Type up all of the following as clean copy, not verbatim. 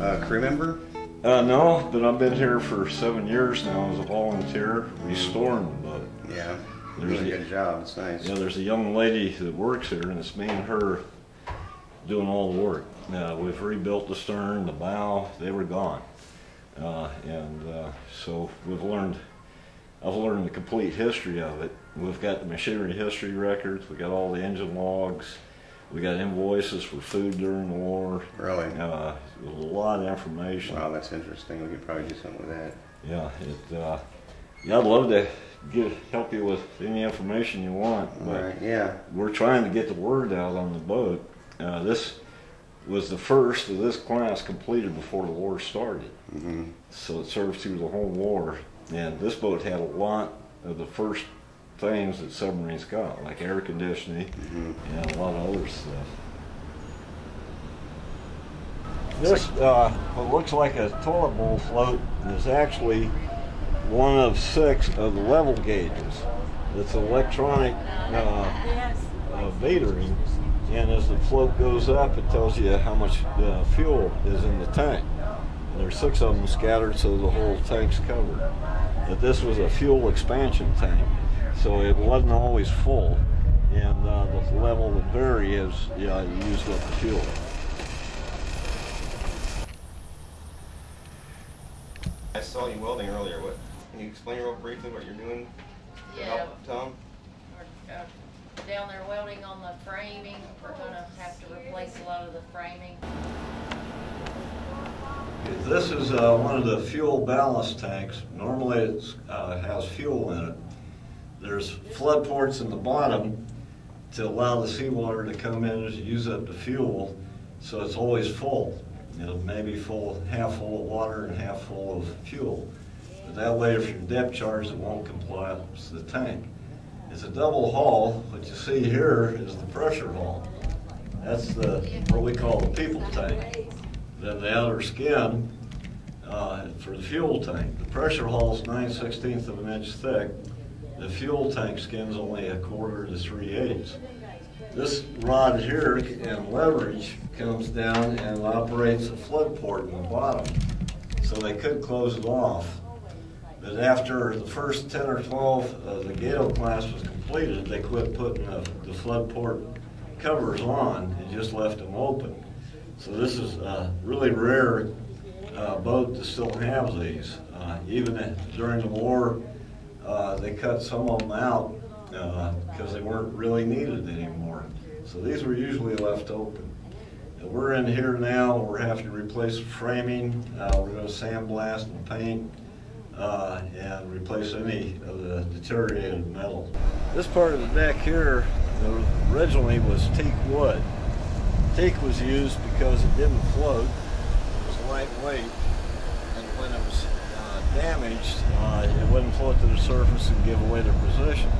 a crew member? No, but I've been here for 7 years now as a volunteer restoring the boat. Yeah, there's a good job. It's nice. Yeah, there's a young lady that works here, and it's me and her doing all the work. We've rebuilt the stern, the bow. They were gone, so we've learned. I've learned the complete history of it. We've got the machinery history records. We got all the engine logs. We got invoices for food during the war. Really? A lot of information. Wow, that's interesting. We could probably do something with that. Yeah, yeah, I'd love to help you with any information you want. But all right, yeah. We're trying to get the word out on the boat. This was the first of this class completed before the war started. Mm-hmm. So it served through the whole war. And this boat had a lot of the first things that submarines got, like air conditioning, mm-hmm. and a lot of other stuff. This, what looks like a toilet bowl float, is actually one of 6 of the level gauges. It's electronic metering, and as the float goes up, it tells you how much fuel is in the tank. There's 6 of them scattered, so the whole tank's covered. But this was a fuel expansion tank, so it wasn't always full, and the level would vary as you used up the fuel. I saw you welding earlier. What? Can you explain real briefly what you're doing? Yeah. Tom? Down there welding on the framing. We're going to have to replace a lot of the framing. This is one of the fuel ballast tanks. Normally it has fuel in it. There's flood ports in the bottom to allow the seawater to come in and use up the fuel, so it's always full. It'll maybe full, half full of water and half full of fuel. But that way, if you're depth charged, it won't collapse the tank. It's a double hull. What you see here is the pressure hull. That's what we call the people tank. Then the outer skin for the fuel tank. The pressure hull is 9/16 of an inch thick. The fuel tank skin's only 1/4 to 3/8. This rod here and leverage comes down and operates a flood port in the bottom. So they could close it off. But after the first 10 or 12 of the Gato class was completed, they quit putting the flood port covers on and just left them open. So this is a really rare boat to still have these. Even during the war, they cut some of them out because they weren't really needed anymore. So these were usually left open. And we're in here now. We're having to replace the framing. We're going to sandblast and paint and replace any of the deteriorated metal. This part of the deck here originally was teak wood. Teak was used because it didn't float, it was lightweight, and when it was damaged, it wouldn't float to the surface and give away their position.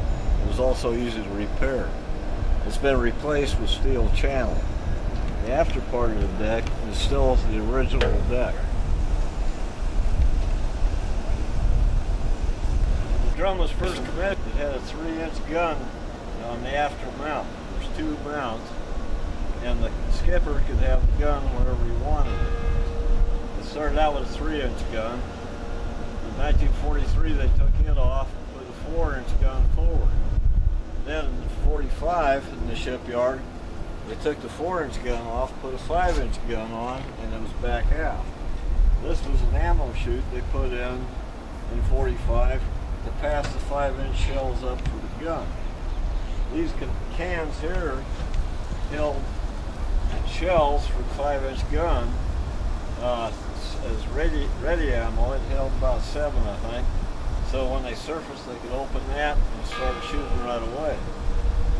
It was also easy to repair. It's been replaced with steel channel. The after part of the deck is still the original deck. The drum was first commissioned. It had a 3-inch gun on the after mount. There's 2 mounts. And the skipper could have the gun wherever he wanted it. It started out with a 3-inch gun. In 1943, they took it off and put a 4-inch gun forward. Then in 1945, in the shipyard, they took the 4-inch gun off, put a 5-inch gun on, and it was back out. This was an ammo chute they put in 1945 to pass the 5-inch shells up for the gun. These cans here held shells for the 5-inch gun as ready ammo. It held about 7, I think. So when they surfaced, they could open that and start shooting right away.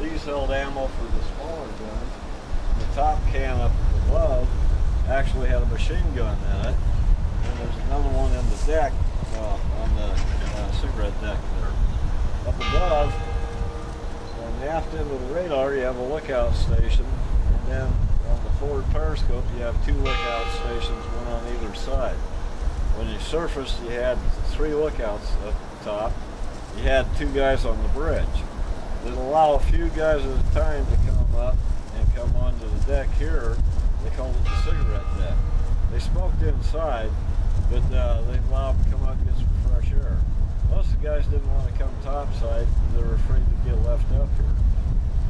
These held ammo for the smaller guns. The top can up above actually had a machine gun in it. And there's another one in the deck, on the cigarette deck there. Up above, on the aft end of the radar, you have a lookout station. And then on the forward periscope, you have 2 lookout stations, one on either side. When you surfaced, you had 3 lookouts up the top. You had 2 guys on the bridge. It allowed a few guys at a time to come up and come onto the deck here. They called it the cigarette deck. They smoked inside, but they allowed them to come out and get some fresh air. Most of the guys didn't want to come topside. They were afraid to get left up here.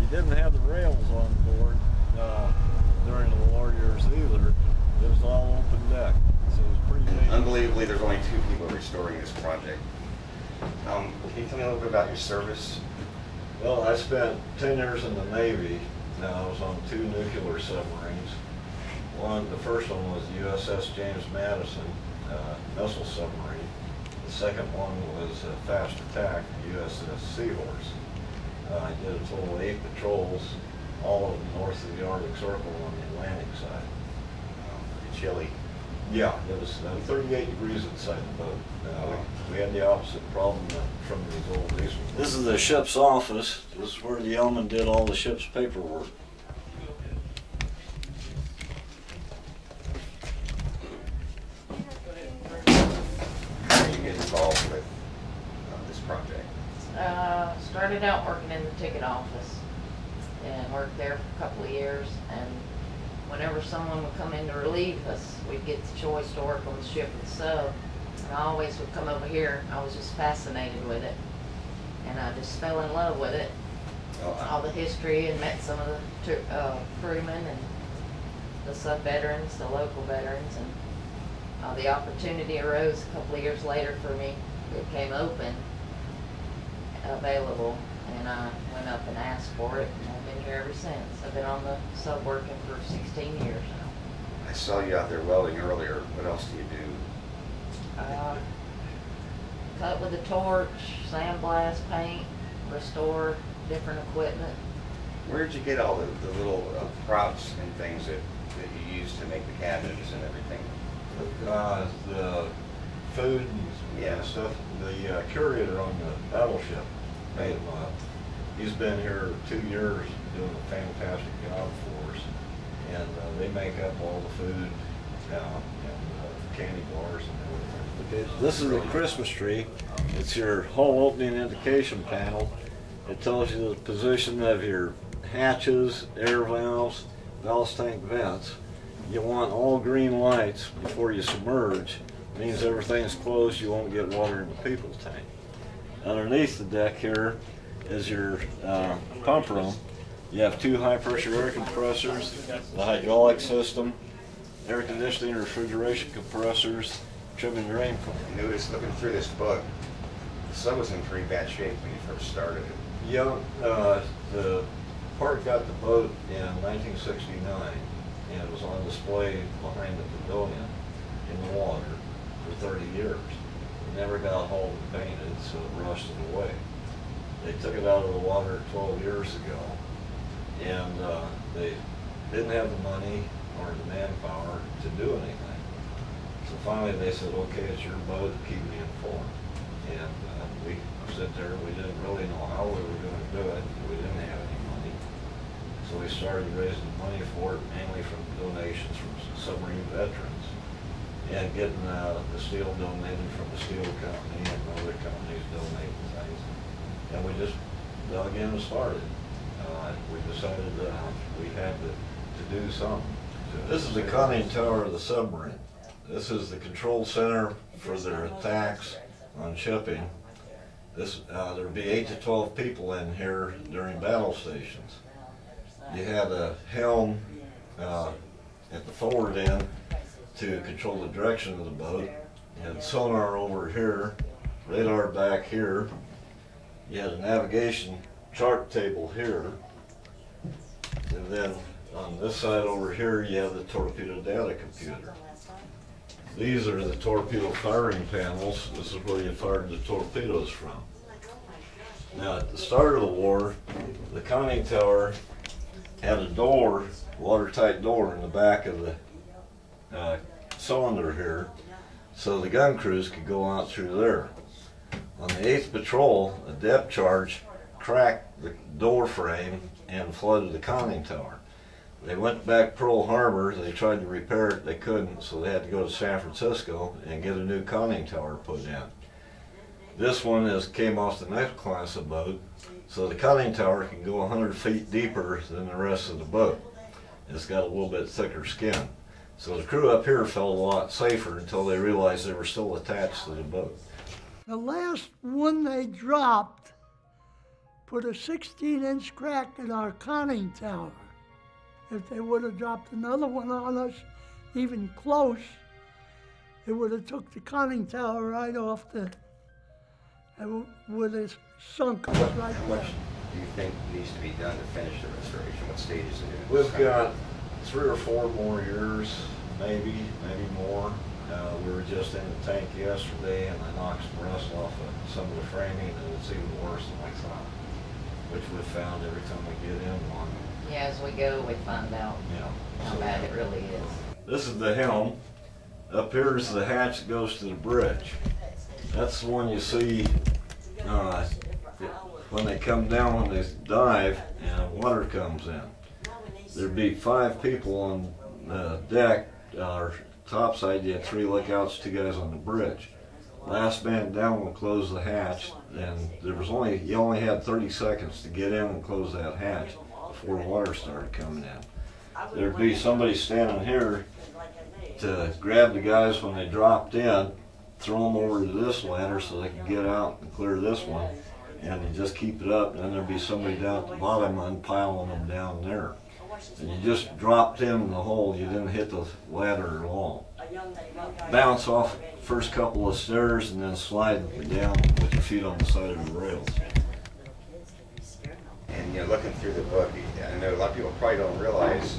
You didn't have the rails on board during the Warriors either. It was all open deck, so it was pretty amazing. Unbelievably, there's only 2 people restoring this project. Can you tell me a little bit about your service? Well, I spent 10 years in the Navy. Now I was on 2 nuclear submarines. One, the first one was the USS James Madison missile submarine. The second one was a fast attack, the USS Seahorse. I did a total of 8 patrols, all of them north of the Arctic Circle on the Atlantic side. Pretty chilly. Yeah, it was 38 degrees inside the boat. We had the opposite problem from these old diesel. This is the ship's office. This is where the yeoman did all the ship's paperwork. How did you get involved with this project? Started out working in the ticket office and worked there for a couple of years, and whenever someone would come in to relieve us, we'd get the choice to work on the ship and sub, and I always would come over here. I was just fascinated with it, and I just fell in love with it. Oh, wow. All the history, and met some of the crewmen and the sub veterans, the local veterans, and the opportunity arose a couple of years later for me. It came open, available, and I went up and asked for it, and I've been here ever since. I've been on the sub working for 16 years now. I saw you out there welding earlier. What else do you do? Cut with a torch, sandblast, paint, restore different equipment. Where did you get all the little props and things that you use to make the cabinets and everything? The food and stuff. The curator on the battleship made him up. He's been here 2 years doing a fantastic job for us, and they make up all the food now, and candy bars and everything. This is the Christmas tree. It's your hull opening indication panel. It tells you the position of your hatches, air valves, ballast tank vents. You want all green lights before you submerge. Means everything's closed, you won't get water in the people's tank. Underneath the deck here is your pump room. You have 2 high-pressure air compressors, the hydraulic system, air conditioning, refrigeration compressors, trim and drain cleaner. I noticed looking through this book, the sub was in pretty bad shape when you first started it. Yeah, the part got the boat in 1969, and it was on display behind the pavilion in the water for 30 years. It never got hauled and painted, so it rusted away. They took it out of the water 12 years ago, and they didn't have the money or the manpower to do anything. So finally they said, okay, it's your boat, keep me informed. And we sat there, we didn't really know how we were going to do it, we didn't have any money. So we started raising money for it, mainly from donations from submarine veterans, and getting the steel donated from the steel company and other companies donating things. And we just dug in and started. We decided we had to do something. This is the conning tower of the submarine. This is the control center for their attacks on shipping. This there'd be 8 to 12 people in here during battle stations. You had a helm at the forward end to control the direction of the boat. You had sonar over here, radar back here. You had a navigation chart table here. And then on this side over here, you have the torpedo data computer. These are the torpedo firing panels. This is where you fired the torpedoes from. Now, at the start of the war, the conning tower had a door, watertight door in the back of the cylinder here, so the gun crews could go out through there. On the 8th patrol, a depth charge cracked the door frame and flooded the conning tower. They went back Pearl Harbor, they tried to repair it, they couldn't, so they had to go to San Francisco and get a new conning tower put in. This one came off the next class of boat, so the conning tower can go 100 feet deeper than the rest of the boat. It's got a little bit thicker skin. So the crew up here felt a lot safer until they realized they were still attached to the boat. The last one they dropped put a 16-inch crack in our conning tower. If they would have dropped another one on us, even close, it would have took the conning tower right off the, it would have sunk us right there. How much do you think needs to be done to finish the restoration? What stages are there? We've got 3 or 4 more years, maybe more. We were just in the tank yesterday and I knocked some rust off of some of the framing and it's even worse than we thought, which we found every time we get in one. Yeah, as we go, we find out how bad it really is. This is the helm. Up here is the hatch that goes to the bridge. That's the one you see when they come down, when they dive and water comes in. There'd be 5 people on the deck. Our top side, you had 3 lookouts, 2 guys on the bridge. Last man down will close the hatch, and there was only, you only had 30 seconds to get in and close that hatch before water started coming in. There'd be somebody standing here to grab the guys when they dropped in, throw them over to this ladder so they could get out and clear this one, and you just keep it up, and then there'd be somebody down at the bottom unpiling them down there. And you just dropped him in the hole, you didn't hit the ladder at all. Bounce off the first couple of stairs and then slide down with your feet on the side of the rails. And you're looking through the book, I know a lot of people probably don't realize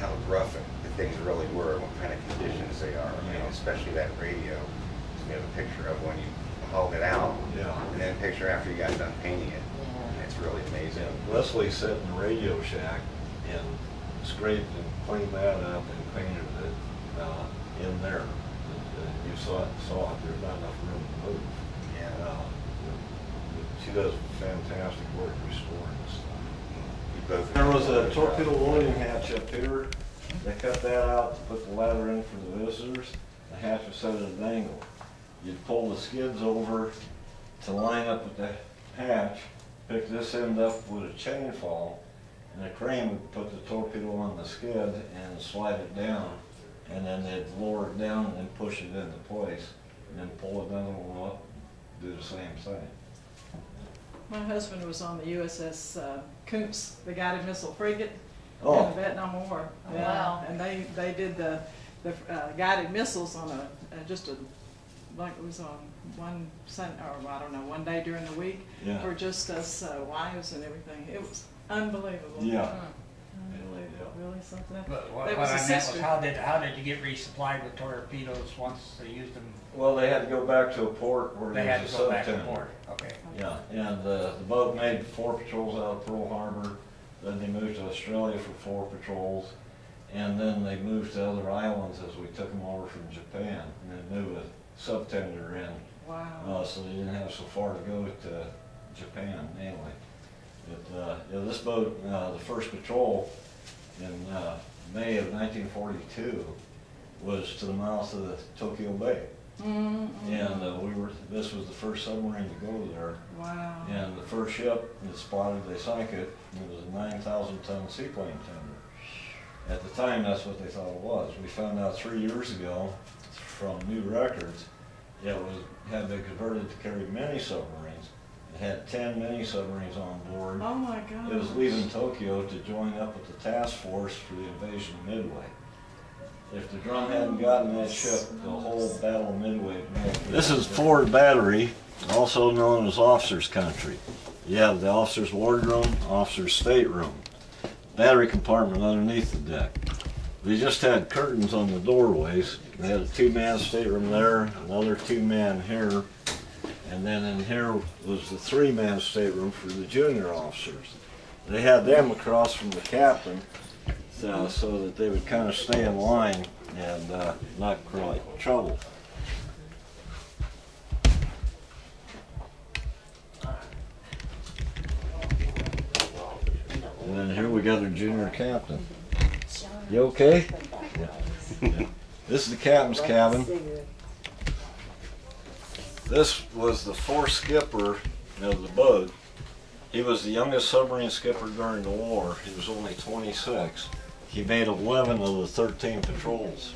how rough the things really were, what kind of conditions they are, you know, especially that radio. So you have a picture of when you hauled it out, and then a picture after you got done painting it. And it's really amazing. Yeah. Leslie sat in the radio shack and scraped and cleaned that up and painted it in there. And you saw it, there's not enough room to move. Yeah. She does fantastic work restoring this stuff. There was a torpedo loading hatch up here. They cut that out to put the ladder in for the visitors. The hatch was set at an angle. You'd pull the skids over to line up with the hatch, pick this end up with a chain fall, and the crane would put the torpedo on the skid and slide it down, and then they'd lower it down and then push it into place, and then pull another one up, do the same thing. My husband was on the USS Coombs, the guided missile frigate, in the Vietnam War. Yeah. Wow. And they did the guided missiles on like it was on one Sunday, or I don't know, one day during the week for just us wives and everything. It was unbelievable. Yeah. Unbelievable. Really something. But what I meant was, how did you get resupplied with torpedoes once they used them? Well, they had to go back to a port where they had to go back to the port. Okay. Yeah, and the boat made 4 patrols out of Pearl Harbor. Then they moved to Australia for 4 patrols, and then they moved to other islands as we took them over from Japan, and they moved a subtender in. Wow. So they didn't have so far to go to Japan anyway. But, this boat, the first patrol in May of 1942 was to the mouth of the Tokyo Bay. Mm-hmm. And this was the first submarine to go there. Wow. And the first ship that spotted, they sank it. It was a 9,000-ton seaplane tender. At the time, that's what they thought it was. We found out 3 years ago from new records it had been converted to carry mini submarines. It had 10 mini submarines on board. Oh my God! It was leaving Tokyo to join up with the task force for the invasion of Midway. If the Drum hadn't gotten that ship, the whole battle of Midway. This is Ford Battery, also known as Officers' Country. You have the officers' wardroom, officers' stateroom, battery compartment underneath the deck. They just had curtains on the doorways. They had a 2-man stateroom there, another 2-man here, and then in here was the 3-man stateroom for the junior officers. They had them across from the captain, so that they would kind of stay in line and not create trouble. And then here we got our junior captain. You okay? Yeah. This is the captain's cabin. This was the fourth skipper of the boat. He was the youngest submarine skipper during the war. He was only 26. He made 11 of the 13 patrols.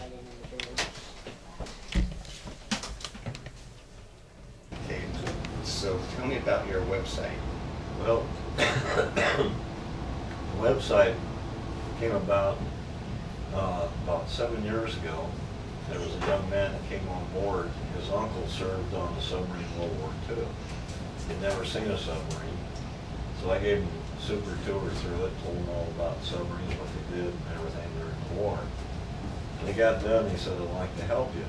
Okay, so tell me about your website. Well, the website came about 7 years ago. There was a young man that came on board. His uncle served on a submarine in World War II. He'd never seen a submarine. So I gave him a super tour through it, told him all about submarines, what they did, and everything during the war. And he got done, he said, I'd like to help you.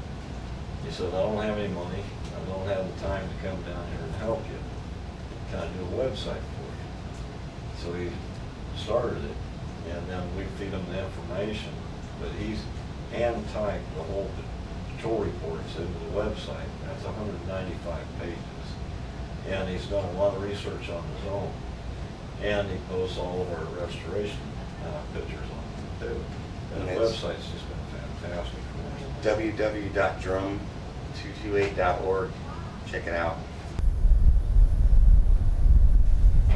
He said, I don't have any money. I don't have the time to come down here and help you. Can I do a website for you? So he started it, and then we feed him the information. But he's hand-typed the whole patrol reports into the website. That's 195 pages. And he's done a lot of research on his own. And he posts all of our restoration pictures on it too. And the website's just been fantastic for us. www.drome228.org. Check it out.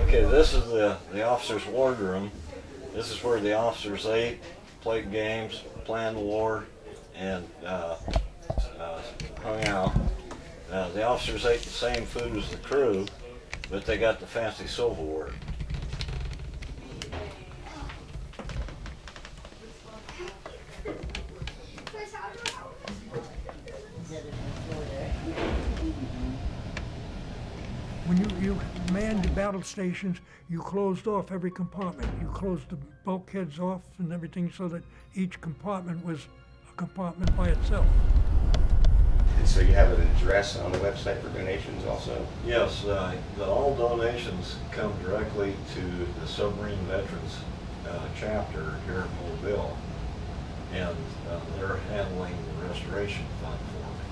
Okay, this is the officer's wardroom. This is where the officers ate, played games, planned war, and hung out. The officers ate the same food as the crew, but they got the fancy silverware. When you manned the battle stations, you closed off every compartment. You closed the bulkheads off and everything so that each compartment was a compartment by itself. And so you have an address on the website for donations also? Yes, all donations come directly to the Submarine Veterans chapter here in Mobile. And they're handling the restoration fund for me.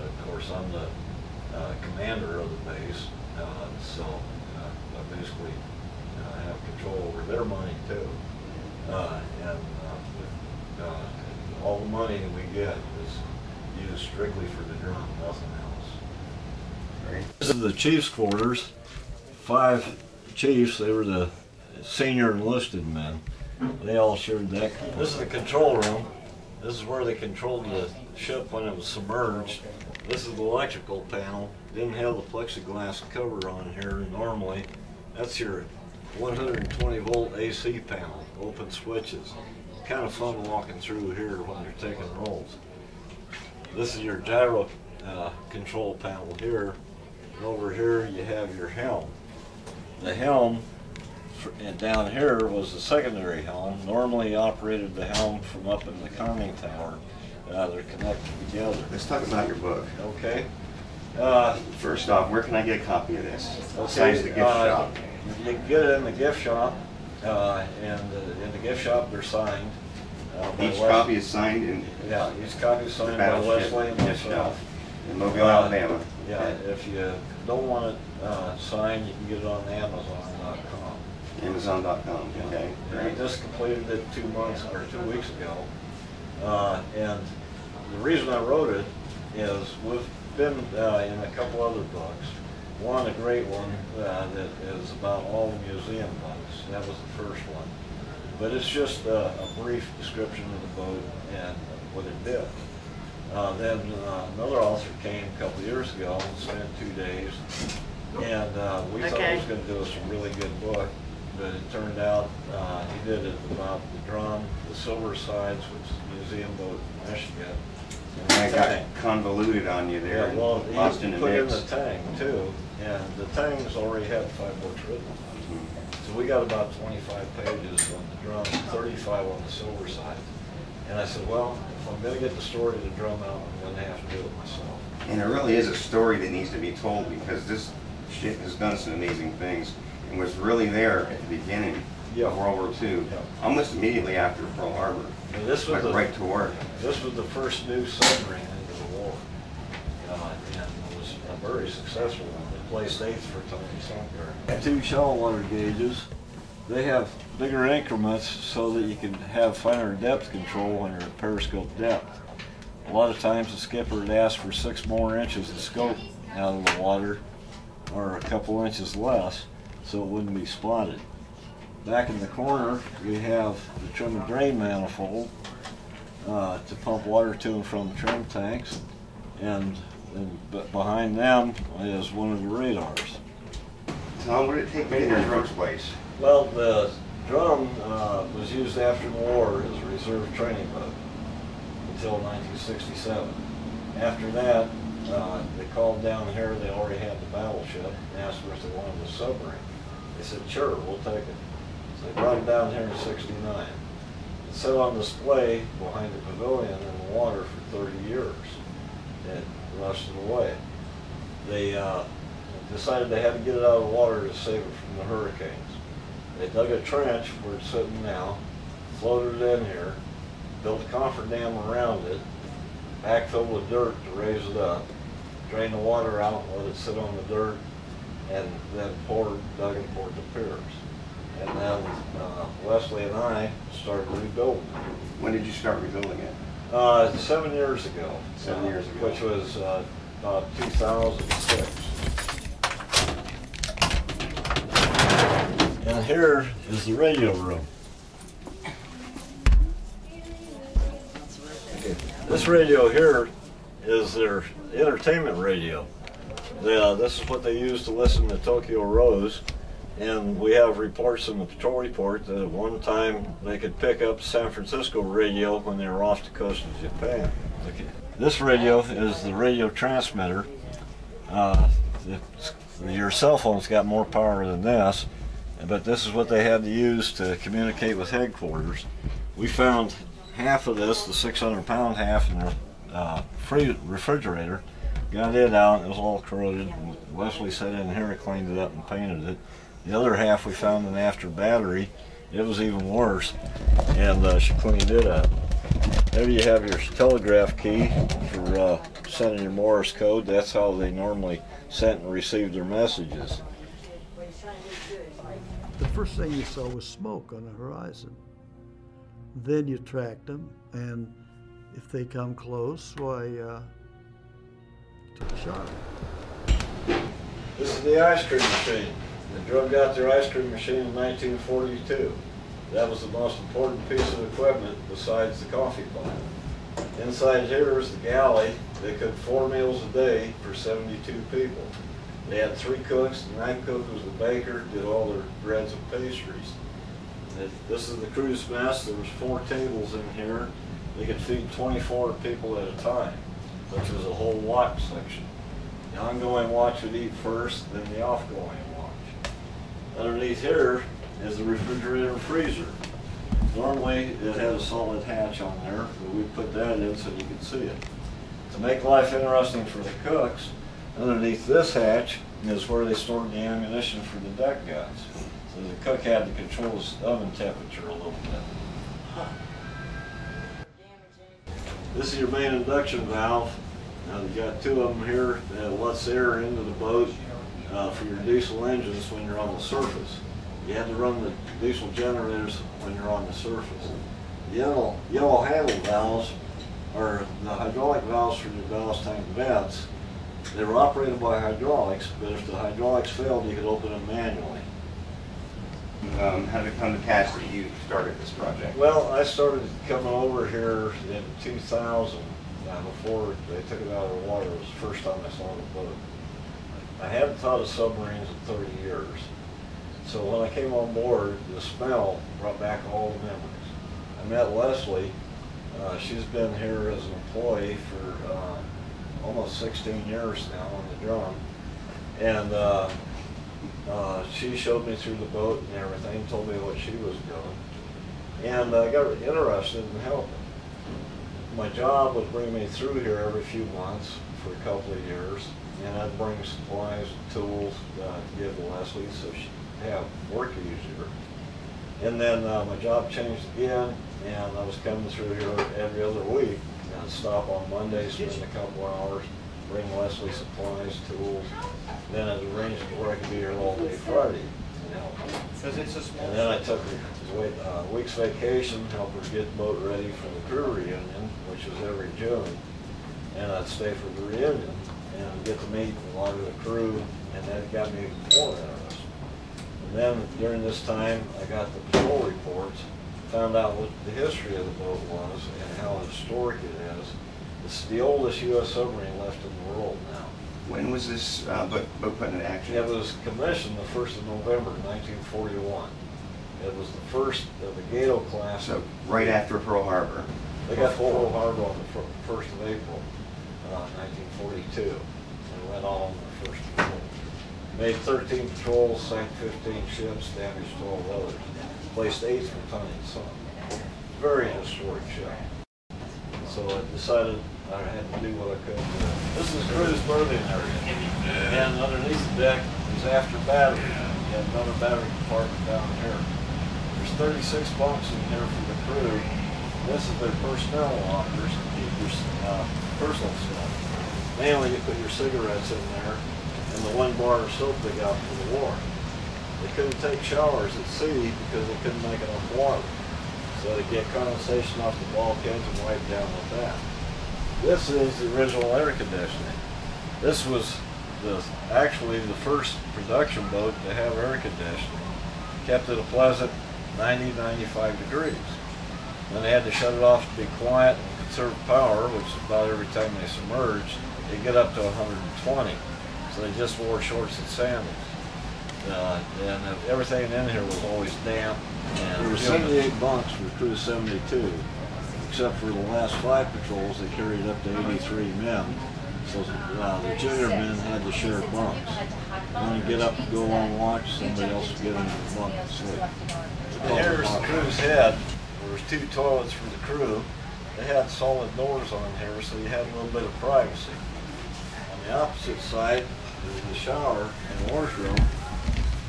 And of course, I'm the commander of the base, so I basically have control over their money too. All the money we get is used strictly for the drum, nothing else. Right. This is the chief's quarters. 5 chiefs, they were the senior enlisted men. They all shared that. This is the control room. This is where they controlled the ship when it was submerged. This is the electrical panel. Didn't have the plexiglass cover on here normally. That's your 120 volt AC panel, open switches. Kind of fun walking through here when you're taking rolls. This is your gyro control panel here. And over here you have your helm. The helm down here was the secondary helm. Normally operated the helm from up in the conning tower. They're connected together. Let's talk about your book. Okay. First off, where can I get a copy of this? Besides the gift shop. You can get it in the gift shop, and in the gift shop they're signed. Each copy is signed in. Yeah, each copy is signed by Wesley and myself. In Mobile, Alabama. Yeah, okay. If you don't want it signed, you can get it on amazon.com. Amazon.com. Yeah. Okay. I just completed it 2 weeks ago. And the reason I wrote it is we've been in a couple other books. One, a great one that is about all the museum boats. That was the first one. But it's just a brief description of the boat and what it did. Then another author came a couple years ago and spent 2 days. And we thought he was going to do us a really good book. But it turned out he did it about the drum, the silver sides, which is the museum boat in Michigan. And I got convoluted on you there. Yeah, well, lost in the mix. Put in the Tang too, and the Tang's already had 5 books written on it. Mm-hmm. So we got about 25 pages on the drum, 35 on the silver side. And I said, well, if I'm going to get the story of the drum out, I'm going to have to do it myself. And it really is a story that needs to be told because this ship has done some amazing things. And was really there at the beginning of World War II, almost immediately after Pearl Harbor. And this was right to work. This was the first new submarine into the war, and it was a very successful one. It placed 8th for Tony Sumter. 2 shallow water gauges. They have bigger increments so that you can have finer depth control when you're at periscope depth. A lot of times the skipper would ask for 6 more inches of scope out of the water, or a couple inches less, so it wouldn't be spotted. Back in the corner, we have the trim and drain manifold to pump water to and from the trim tanks, and behind them is one of the radars. How long would it take to get the Drum's place? Well, the Drum was used after the war as a reserve training boat until 1967. After that, they called down here, they already had the battleship, and asked if they wanted a submarine. They said, sure, we'll take it. So they brought it down here in '69. It sat on display behind the pavilion in the water for 30 years. It rusted away. They decided they had to get it out of the water to save it from the hurricanes. They dug a trench where it's sitting now, floated it in here, built a comfort dam around it, backfilled with dirt to raise it up, drained the water out, let it sit on the dirt, and then dug and poured the piers. And then Leslie and I started rebuilding it. When did you start rebuilding it? 7 years ago. 7 years ago. Which was about 2006. And here is the radio room. This radio here is their entertainment radio. This is what they use to listen to Tokyo Rose, and we have reports in the patrol report that at one time they could pick up San Francisco radio when they were off the coast of Japan. Okay. This radio is the radio transmitter. Your cell phone's got more power than this, but this is what they had to use to communicate with headquarters. We found half of this, the 600-pound half, in the refrigerator, got it out. It was all corroded. Wesley sat in here, cleaned it up, and painted it. The other half we found in after battery. It was even worse, and she cleaned it up. There you have your telegraph key for sending your Morse code. That's how they normally sent and received their messages. The first thing you saw was smoke on the horizon. Then you track them, and if they come close, why, took a shot. This is the ice cream machine. The Drum got their ice cream machine in 1942. That was the most important piece of equipment besides the coffee pot. Inside here is the galley. They cooked 4 meals a day for 72 people. They had 3 cooks, the 9th cook was the baker, did all their breads and pastries. This is the crew's mess. There was 4 tables in here. They could feed 24 people at a time, which was a whole watch section. The ongoing watch would eat first, then the off-going watch. Underneath here is the refrigerator and freezer. Normally it had a solid hatch on there, but we put that in so you could see it. To make life interesting for the cooks, underneath this hatch is where they stored the ammunition for the deck guys. So the cook had to control his oven temperature a little bit. This is your main induction valve. Now you've got 2 of them here that lets air into the boat for your diesel engines when you're on the surface. You had to run the diesel generators when you're on the surface. The yellow handle valves are the hydraulic valves for your ballast tank vents. They were operated by hydraulics, but if the hydraulics failed, you could open them manually. How did it come to pass that you started this project? Well, I started coming over here in 2000. Before they took it out of the water, it was the first time I saw the boat. I hadn't thought of submarines in 30 years. So when I came on board, the smell brought back all the memories. I met Leslie. She's been here as an employee for almost 16 years now on the Drum, and she showed me through the boat and everything, told me what she was doing, and I got interested in helping. My job would bring me through here every few months for a couple of years, and I'd bring supplies and tools to give to Leslie so she'd have work easier. And then my job changed again, and I was coming through here every other week. I'd stop on Monday, spend a couple hours, bring Leslie supplies, tools. Then I'd arrange it where I could be here all day Friday and help her. And then I took a week's vacation, help her get the boat ready for the crew reunion, which was every June. And I'd stay for the reunion and get to meet a lot of the crew, and that got me more interested. And then during this time, I got the patrol reports, found out what the history of the boat was and how historic it is. It's the oldest U.S. submarine left in the world now. When was this boat put into action? It was commissioned the 1st of November, 1941. It was the first of the Gato class. So right after Pearl Harbor. They got Pearl Harbor on the 1st of April, 1942, and went on the 1st of April. Made 13 patrols, sank 15 ships, damaged 12 others, placed 8th battalion sunk. Very historic ship. So I decided I had to do what I could. This is cruise berthing area, and underneath the deck is after battery. You have another battery compartment down here. There's 36 bunks in here for the crew. This is their personnel lockers, your personal stuff. Mainly you put your cigarettes in there and the one bar of soap they got for the war. They couldn't take showers at sea because they couldn't make enough water. So they get condensation off the bulkheads and wipe down with that. This is the original air conditioning. This was actually the first production boat to have air conditioning. Kept it a pleasant 90, 95 degrees. Then they had to shut it off to be quiet and conserve power, which is about every time they submerged, they get up to 120. So they just wore shorts and sandals. And everything in here was always damp. And there were 78 bunks for crew 72, except for the last 5 patrols, they carried up to 83 men. So the junior men had to share bunks. When you get up and go on watch, somebody else would get into the bunk and sleep. Here's the crew's head. There was 2 toilets for the crew. They had solid doors on here, so you had a little bit of privacy. On the opposite side, there's the shower and washroom.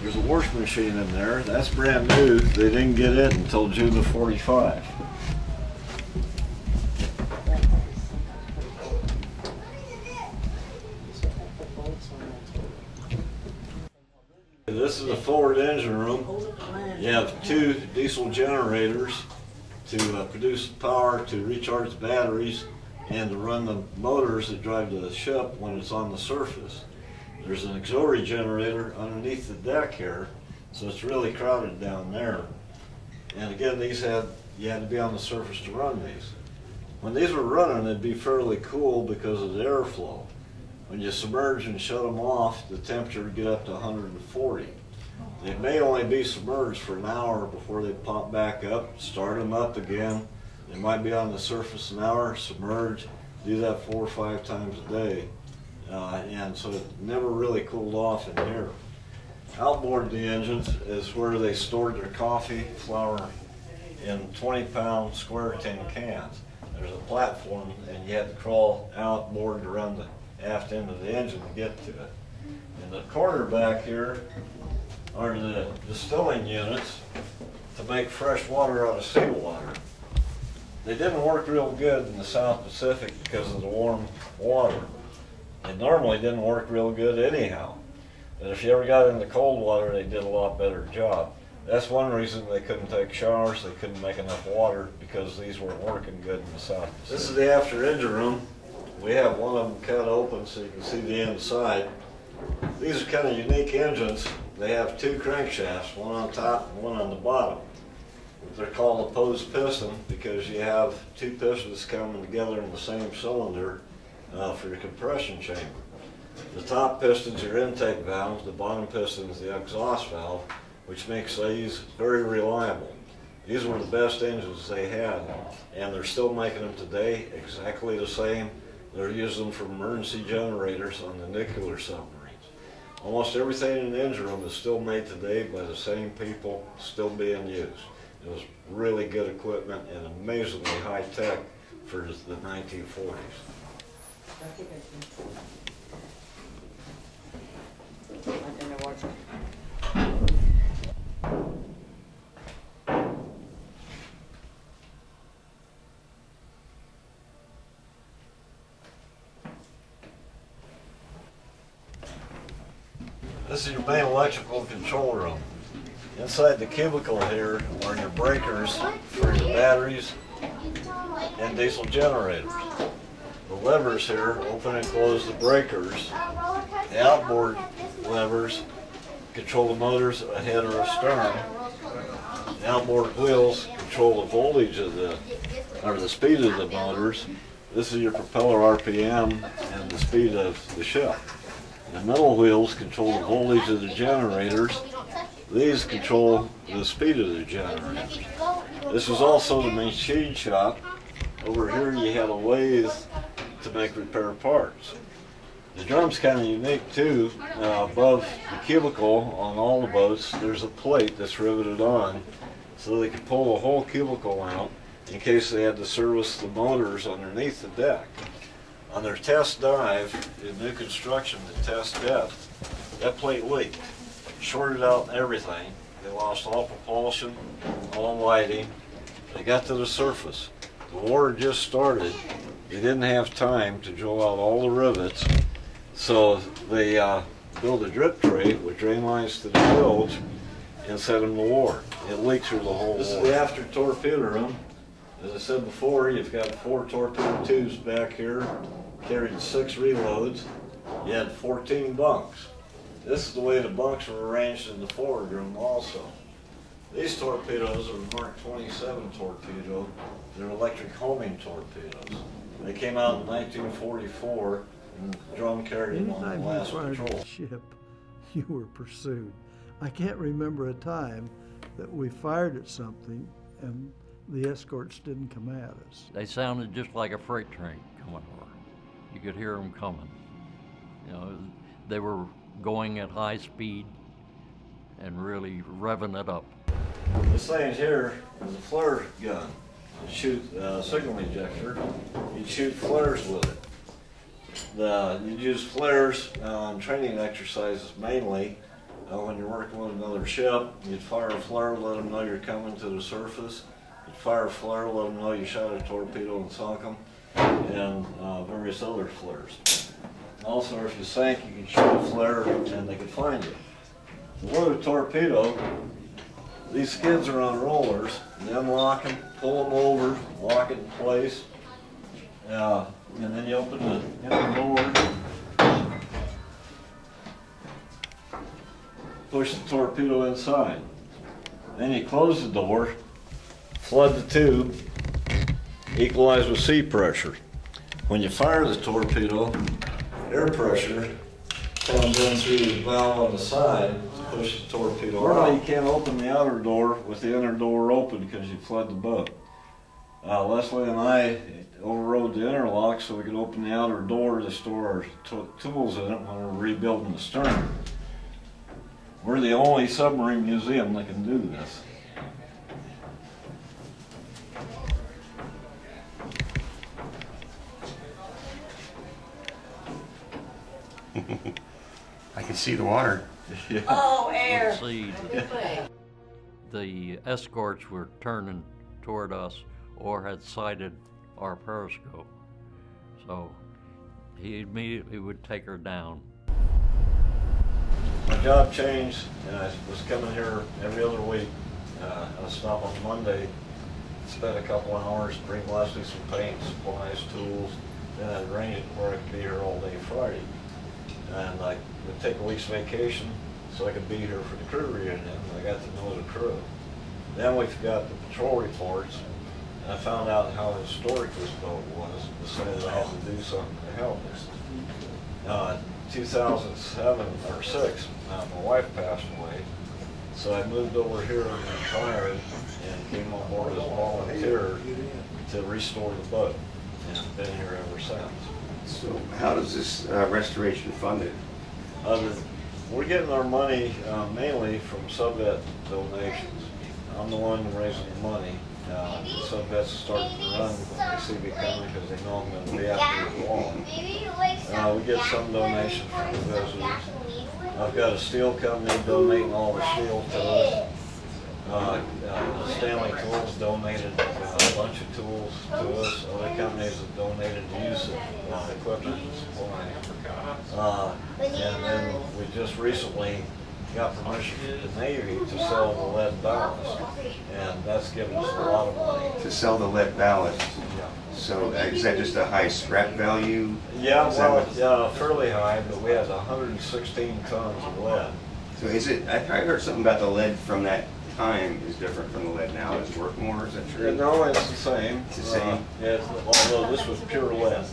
There's a washing machine in there. That's brand new. They didn't get it until June of 45. This is the forward engine room. You have 2 diesel generators to produce power, to recharge the batteries, and to run the motors that drive the ship when it's on the surface. There's an auxiliary generator underneath the deck here, so it's really crowded down there. And again, these you had to be on the surface to run these. When these were running, they'd be fairly cool because of the airflow. When you submerge and shut them off, the temperature would get up to 140. They may only be submerged for an hour before they pop back up, start them up again. They might be on the surface an hour, submerge, do that 4 or 5 times a day. And so it never really cooled off in here. Outboard the engines is where they stored their coffee, flour in 20-pound square tin cans. There's a platform, and you had to crawl outboard around the aft end of the engine to get to it. In the corner back here are the distilling units to make fresh water out of seawater. They didn't work real good in the South Pacific because of the warm water. They normally didn't work real good anyhow. But if you ever got into cold water, they did a lot better job. That's one reason they couldn't take showers, they couldn't make enough water, because these weren't working good in the South Pacific. This is the after engine room. We have one of them cut open so you can see the inside. These are kind of unique engines. They have 2 crankshafts, one on top and one on the bottom. They're called opposed piston because you have 2 pistons coming together in the same cylinder for your compression chamber. The top piston's your intake valve, the bottom piston's the exhaust valve, which makes these very reliable. These were the best engines they had, and they're still making them today exactly the same. They're using them for emergency generators on the nuclear submarines. Almost everything in the engine room is still made today by the same people, still being used. It was really good equipment and amazingly high tech for the 1940s. This is your main electrical control room. Inside the cubicle here are your breakers for your batteries and diesel generators. The levers here open and close the breakers. The outboard levers control the motors ahead or astern. The outboard wheels control the voltage of the, or the speed of the motors. This is your propeller RPM and the speed of the ship. The middle wheels control the voltage of the generators. These control the speed of the generators. This is also the machine shop. Over here you have a lathe to make repair parts. The drum's kind of unique too. Above the cubicle on all the boats there's a plate that's riveted on so they can pull the whole cubicle out in case they had to service the motors underneath the deck. On their test dive in new construction to test depth, that plate leaked, shorted out everything. They lost all propulsion, all lighting. They got to the surface. The war just started. They didn't have time to drill out all the rivets, so they built a drip tray with drain lines to the bilge and set them to war. It leaked through the whole war. This is the after torpedo room. As I said before, you've got 4 torpedo tubes back here, carried 6 reloads. You had 14 bunks. This is the way the bunks were arranged in the forward room also. These torpedoes are Mark 27 torpedo. They're electric homing torpedoes. They came out in 1944, and Drum carried them on the last patrol. Ship, you were pursued. I can't remember a time that we fired at something and the escorts didn't come at us. They sounded just like a freight train coming over. You could hear them coming. You know, they were going at high speed and really revving it up. This thing here is a flare gun. You shoot a signal ejector. You'd shoot flares with it. You'd use flares on training exercises mainly. When you're working with another ship, you'd fire a flare, let them know you're coming to the surface. Fire a flare, let them know you shot a torpedo and sunk them, and various other flares. Also, if you sank, you could shoot a flare and they could find you. With a torpedo, these skids are on rollers, and then lock them, pull them over, lock it in place, and then you open the door, push the torpedo inside. Then you close the door, flood the tube, equalize with sea pressure. When you fire the torpedo, air pressure comes in through the valve on the side to push the torpedo out. You can't open the outer door with the inner door open because you flood the boat. Leslie and I overrode the interlock so we could open the outer door to store our tools in it when we're rebuilding the stern. We're the only submarine museum that can do this. I can see the water. Yeah. Oh, air! The escorts were turning toward us or had sighted our periscope. So he immediately would take her down. My job changed and I was coming here every other week. I'd stop on Monday, spend a couple of hours, bring Leslie some paint, supplies, tools, then I'd arrange it where I could be here all day Friday. And I would take a week's vacation so I could be here for the crew reunion. I got to know the crew. Then we got the patrol reports, and I found out how historic this boat was, decided I had to do something to help us. In 2007 or 6, my wife passed away, so I moved over here and retired and came on board as a volunteer to restore the boat, and I've been here ever since. So how does this restoration fund it? We're getting our money mainly from subvet donations. I'm the one raising the money. The subvets start to run when they see me coming because they know I'm going to be after the wall. We get some donations from the visitors. I've got a steel company donating all the steel to us. Stanley Tools donated a bunch of tools to us. Other companies have donated the use of equipment and supply. And then we just recently got permission from the Navy to sell the lead ballast, and that's given us a lot of money. To sell the lead ballast? Yeah. So is that just a high scrap value? Yeah, well, fairly high, but we had 116 tons of lead. So is it, I probably heard something about the lead from that time is different from the lead now. Does it work more? Is that true? No, it's the same. It's the same? Yes, although this was pure lead.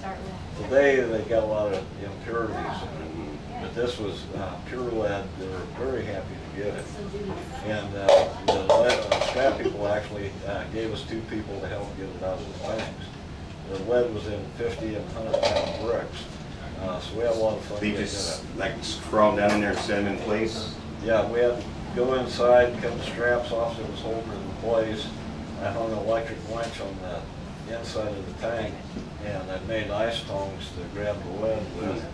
Today they got a lot of impurities in it, but this was pure lead. They were very happy to get it. And the staff people actually gave us two people to help get it out of the tanks. The lead was in 50 and 100-pound bricks. So we had a lot of fun. They just like crawled down in there and set them in place? Yeah, we had to go inside, cut the straps off so it was holding in place. I hung an electric winch on the inside of the tank, and I made ice tongs to grab the lead with,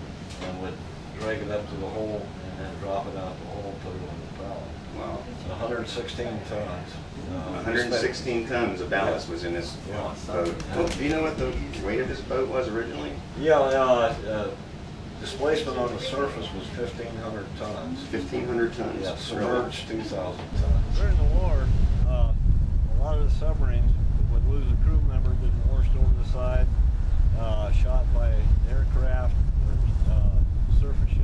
and would drag it up to the hole and then drop it out the hole, put it on the pallet. Wow. 116 tons. 116 tons of ballast was in this boat. Well, do you know what the weight of this boat was originally? Yeah, displacement on the surface was 1,500 tons. 1,500 tons? Yeah, submerged 2,000 tons. During the war, a lot of the submarines would lose a crew member being washed over the side, shot by aircraft or surface ships.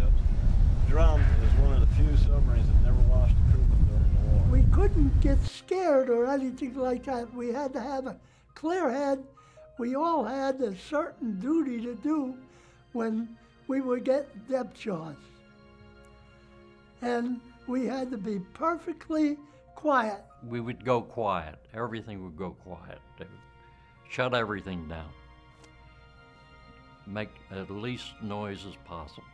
Drum is one of the few submarines that never lost a crew member during the war. We couldn't get scared or anything like that. We had to have a clear head. We all had a certain duty to do when we would get depth charge. And we had to be perfectly quiet. We would go quiet. Everything would go quiet. They would shut everything down. Make as least noise as possible.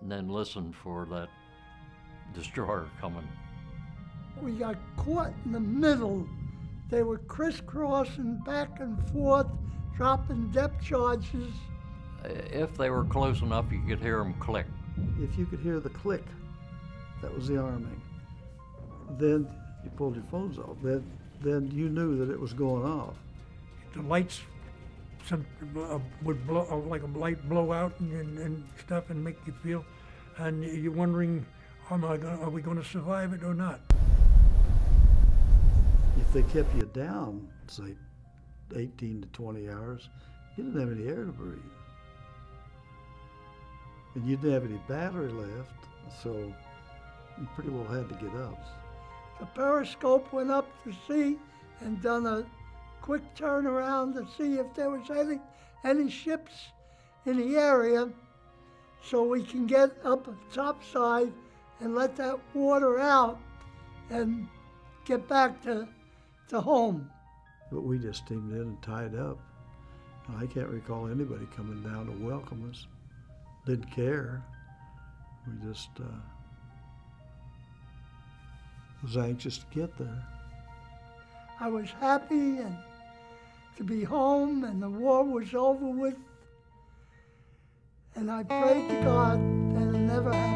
And then listen for that destroyer coming. We got caught in the middle. They were crisscrossing back and forth, dropping depth charges. If they were close enough, you could hear them click. If you could hear the click, that was the arming. Then you pulled your phones off. Then you knew that it was going off. The lights would blow, like a light blow out and stuff, and make you feel, and you're wondering, are we going to survive it or not? If they kept you down, say, 18 to 20 hours, you didn't have any air to breathe. And you didn't have any battery left, so you pretty well had to get up. The periscope went up to sea and done a quick turnaround to see if there was any ships in the area, so we can get up topside and let that water out and get back to home. But we just steamed in and tied up. I can't recall anybody coming down to welcome us. Didn't care. We just was anxious to get there. I was happy and to be home, and the war was over with. And I prayed to God that it never happened.